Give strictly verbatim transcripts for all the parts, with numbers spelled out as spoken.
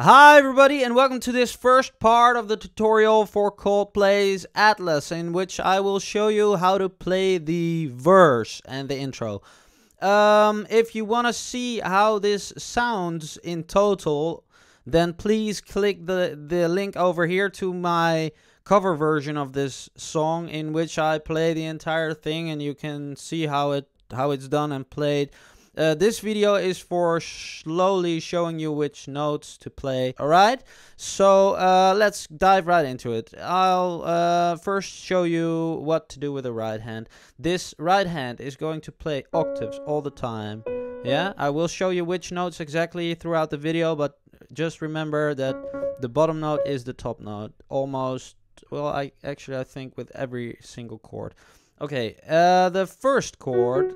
Hi everybody, and welcome to this first part of the tutorial for Coldplay's Atlas, in which I will show you how to play the verse and the intro. Um, if you want to see how this sounds in total, then please click the, the link over here to my cover version of this song, in which I play the entire thing and you can see how it how it's done and played. Uh, this video is for slowly showing you which notes to play. Alright, so uh, let's dive right into it. I'll uh, first show you what to do with the right hand. This right hand is going to play octaves all the time. Yeah, I will show you which notes exactly throughout the video, but just remember that the bottom note is the top note. Almost, well, I actually I think with every single chord. Okay, uh, the first chord.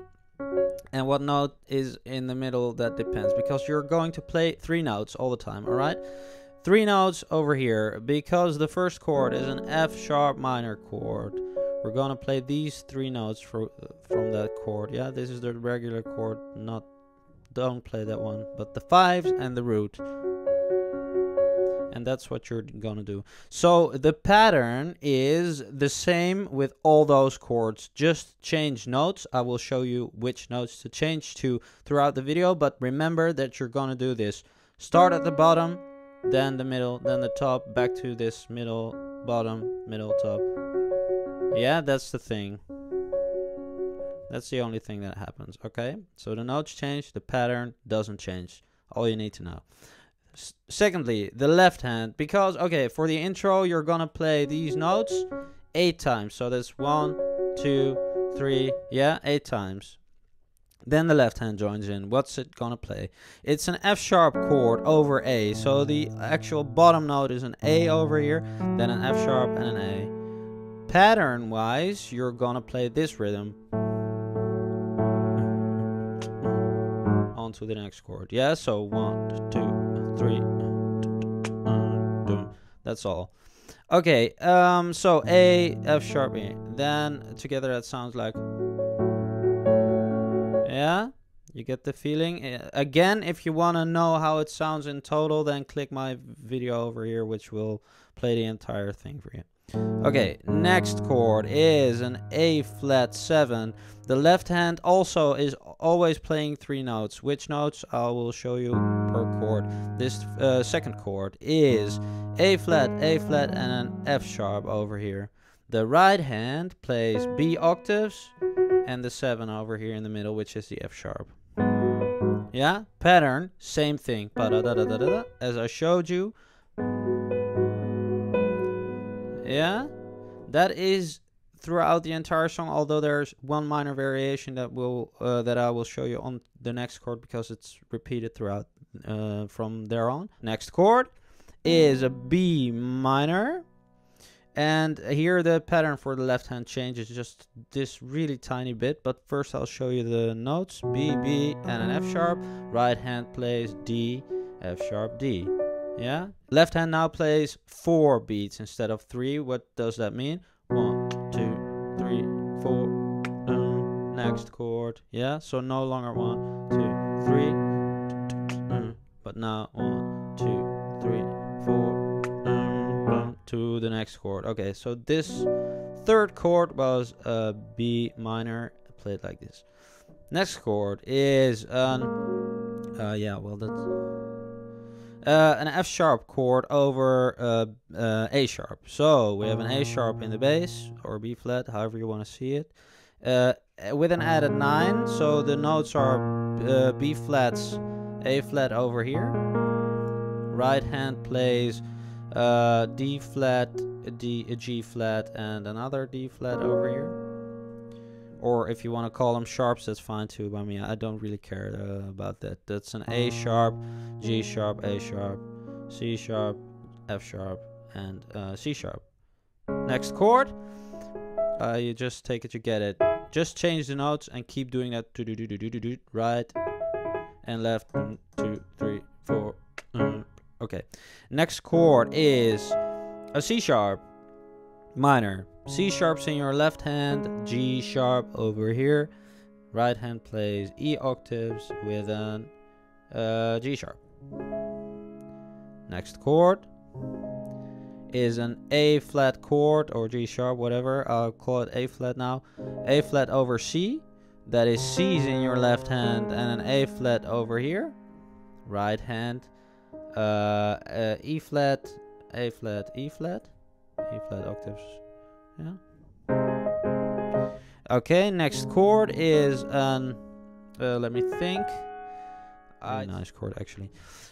And what note is in the middle, that depends, because you're going to play three notes all the time, alright? Three notes over here, because the first chord is an F sharp minor chord. We're gonna play these three notes for, from that chord, yeah? This is the regular chord, not, don't play that one, but the fives and the root. And that's what you're gonna do. So the pattern is the same with all those chords. Just change notes. I will show you which notes to change to throughout the video, but remember that you're gonna do this. Start at the bottom, then the middle, then the top, back to this middle, bottom, middle, top. Yeah, that's the thing. That's the only thing that happens, okay? So the notes change, the pattern doesn't change. All you need to know. Secondly, the left hand, because okay, for the intro you're gonna play these notes eight times, so that's one two three, yeah, eight times. Then the left hand joins in. What's it gonna play? It's an F sharp chord over A, so the actual bottom note is an A over here, then an F sharp and an A. Pattern wise, you're gonna play this rhythm on to the next chord, yeah, so one two three, that's all. Okay, um so A, F sharp, E, then together that sounds like, yeah, you get the feeling. Again, if you want to know how it sounds in total, then click my video over here, which will play the entire thing for you. Okay, next chord is an A flat seven. The left hand also is always playing three notes. Which notes? I will show you per chord. This uh, second chord is A flat, A flat, and an F sharp over here. The right hand plays B octaves and the seven over here in the middle, which is the F sharp. Yeah, pattern, same thing, ba-da-da-da-da-da, as I showed you. Yeah, that is throughout the entire song, although there's one minor variation that will uh, that I will show you on the next chord, because it's repeated throughout uh, from there on. Next chord is a B minor, and here the pattern for the left hand changes just this really tiny bit, but first I'll show you the notes. B, B, and an F sharp. Right hand plays D, F sharp, D. Yeah, left hand now plays four beats instead of three. What does that mean? One two three four, uh, next chord, yeah, so no longer one two three, uh, but now one two three four, uh, to the next chord. Okay, so this third chord was a B minor, played like this. Next chord is an uh, yeah, well, that's Uh, an F sharp chord over uh, uh, A sharp. So we have an A sharp in the bass, or B flat, however you want to see it, uh, with an added nine. So the notes are uh, B flats, A flat over here. Right hand plays uh, D flat, D, G flat, and another D flat over here. Or if you want to call them sharps, that's fine too by me. I don't really care uh, about that. That's an A sharp, G sharp, A sharp, C sharp, F sharp, and uh, C sharp. Next chord, uh, you just take it, you get it. Just change the notes and keep doing that. Do do do do do do do. Right and left. One, two, three, four. Okay. Next chord is a C sharp minor. C sharp's in your left hand. G sharp over here. Right hand plays E octaves with an uh, G sharp. Next chord is an A flat chord or G sharp, whatever. I'll call it A flat now. A flat over C. That is C's in your left hand and an A flat over here, right hand. Uh, uh, E flat, A flat, E flat, E flat octaves. Yeah. Okay. Next chord is an. Uh, let me think. I nice chord actually.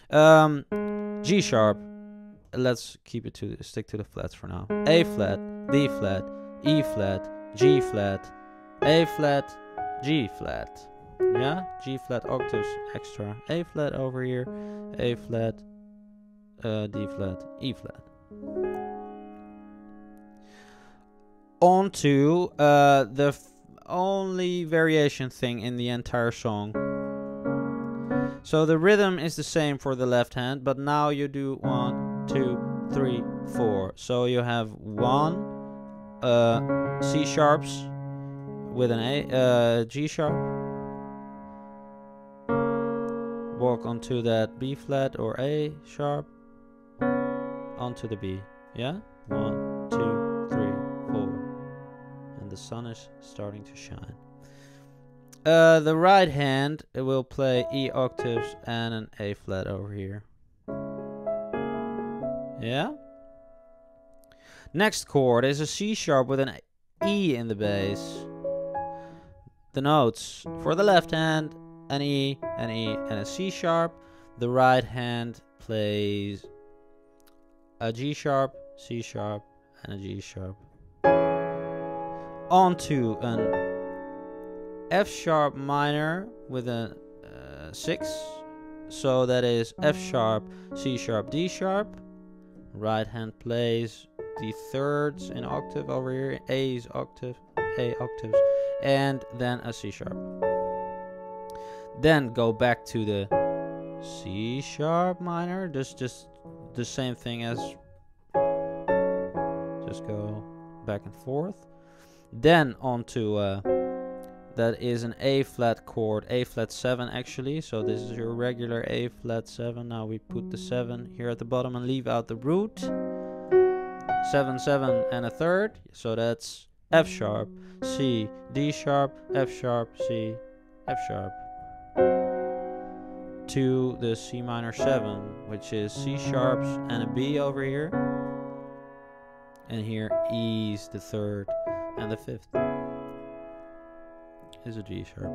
Um, G sharp. Let's keep it to stick to the flats for now. A flat, D flat, E flat, G flat, A flat, G flat. Yeah, G flat octaves extra. A flat over here, A flat, uh, D flat, E flat. On to uh, the f only variation thing in the entire song. So the rhythm is the same for the left hand, but now you do one, two, three, four. So you have one uh, C sharps with an A, uh, G sharp. Walk onto that B flat or A sharp. Onto the B. Yeah. One, two, three, four. And the sun is starting to shine. Uh, the right hand it will play E octaves and an A flat over here. Yeah. Next chord is a C sharp with an E in the bass. The notes for the left hand, an E, an E, and a C sharp. The right hand plays a G sharp, C sharp, and a G sharp. On to an F sharp minor with a uh, six. So that is F sharp, C sharp, D sharp. Right hand plays the thirds in octave over here, A's octave, A octaves, and then a C sharp. Then go back to the C sharp minor, just just the same thing as, just go back and forth. Then onto uh, that is an A flat chord, A flat seven actually. So this is your regular A flat seven. Now we put the seven here at the bottom and leave out the root. Seven, seven and a third. So that's F sharp, C, D sharp, F sharp, C, F sharp. To the C minor seven, which is C sharps and a B over here. And here E's the third and the fifth. Is a G sharp.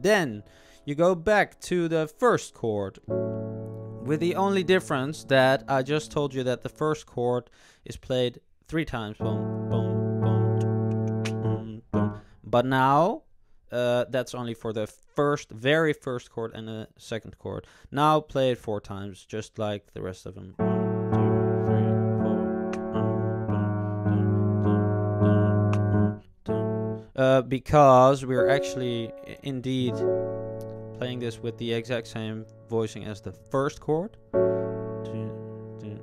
Then you go back to the first chord with the only difference that I just told you that the first chord is played three times, boom, boom, boom, boom, boom. But now uh, that's only for the first, very first chord and the second chord. Now play it four times, just like the rest of them. Uh, because we're actually indeed playing this with the exact same voicing as the first chord to, to,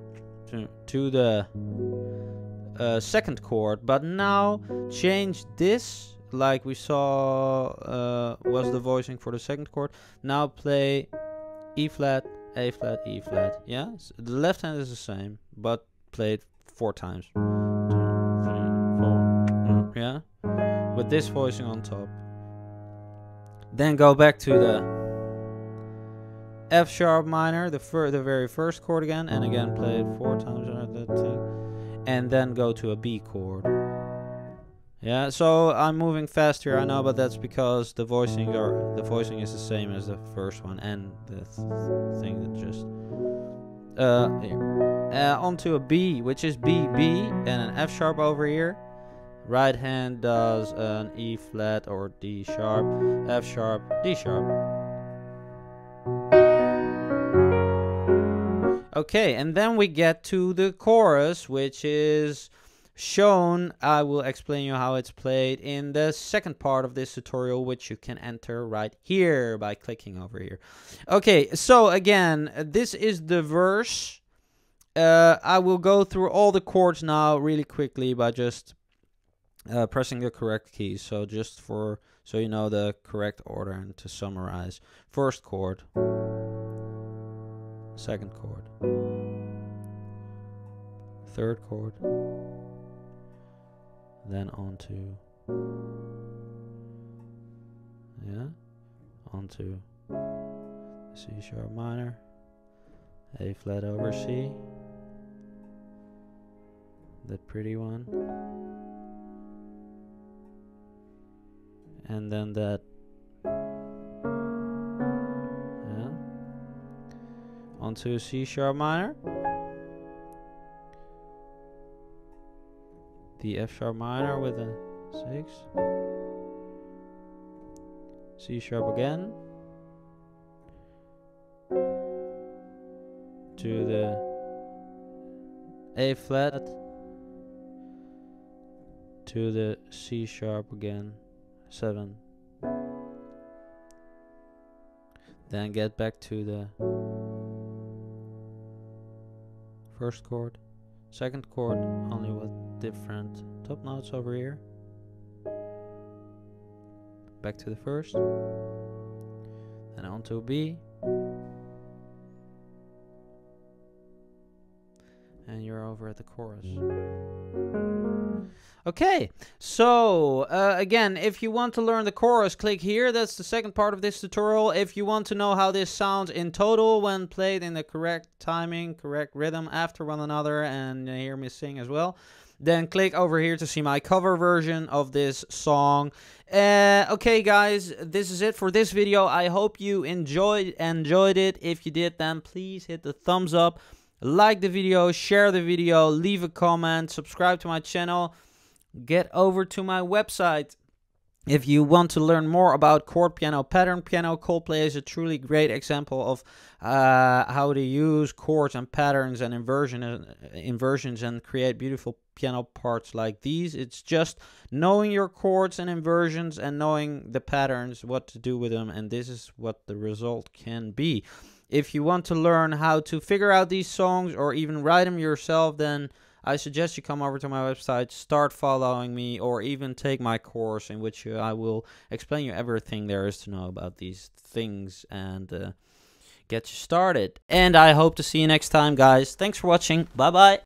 to, to the uh, second chord, but now change this like we saw uh, was the voicing for the second chord. Now play E flat, A flat, E flat. Yeah, so the left hand is the same, but played four times. two, three, four. Yeah. With this voicing on top. Then go back to the F sharp minor, the, fir the very first chord again, and again play it four times, and then go to a B chord. Yeah, so I'm moving fast here, I know, but that's because the voicing are the voicing is the same as the first one and the th thing that just uh, here. Uh, onto a B, which is B B, and an F sharp over here. Right hand does an E flat or D sharp, F sharp, D sharp. Okay, and then we get to the chorus, which is shown. I will explain you how it's played in the second part of this tutorial, which you can enter right here by clicking over here. Okay, so again, this is the verse. Uh, I will go through all the chords now really quickly by just Uh, pressing the correct keys, so just for so you know the correct order and to summarize. First chord, second chord, third chord, then on to, yeah, on to C sharp minor, A flat over C, the pretty one, and then that, yeah, onto C sharp minor, the F sharp minor with a six, C sharp again, to the A flat, to the C sharp again, seven. Then get back to the first chord, second chord, only with different top notes over here. Back to the first, then on to B, and you're over at the chorus. Okay, so uh, again, if you want to learn the chorus, click here. That's the second part of this tutorial. If you want to know how this sounds in total when played in the correct timing, correct rhythm after one another, and hear me sing as well, then click over here to see my cover version of this song. Uh, okay guys, this is it for this video. I hope you enjoyed enjoyed it. If you did, then please hit the thumbs up, like the video, share the video, leave a comment, subscribe to my channel. Get over to my website if you want to learn more about chord piano, pattern piano. Coldplay is a truly great example of uh, how to use chords and patterns and inversion, uh, inversions and create beautiful piano parts like these. It's just knowing your chords and inversions and knowing the patterns, what to do with them, and this is what the result can be. If you want to learn how to figure out these songs or even write them yourself, then I suggest you come over to my website, start following me, or even take my course in which I will explain you everything there is to know about these things and uh, get you started. And I hope to see you next time, guys. Thanks for watching. Bye-bye.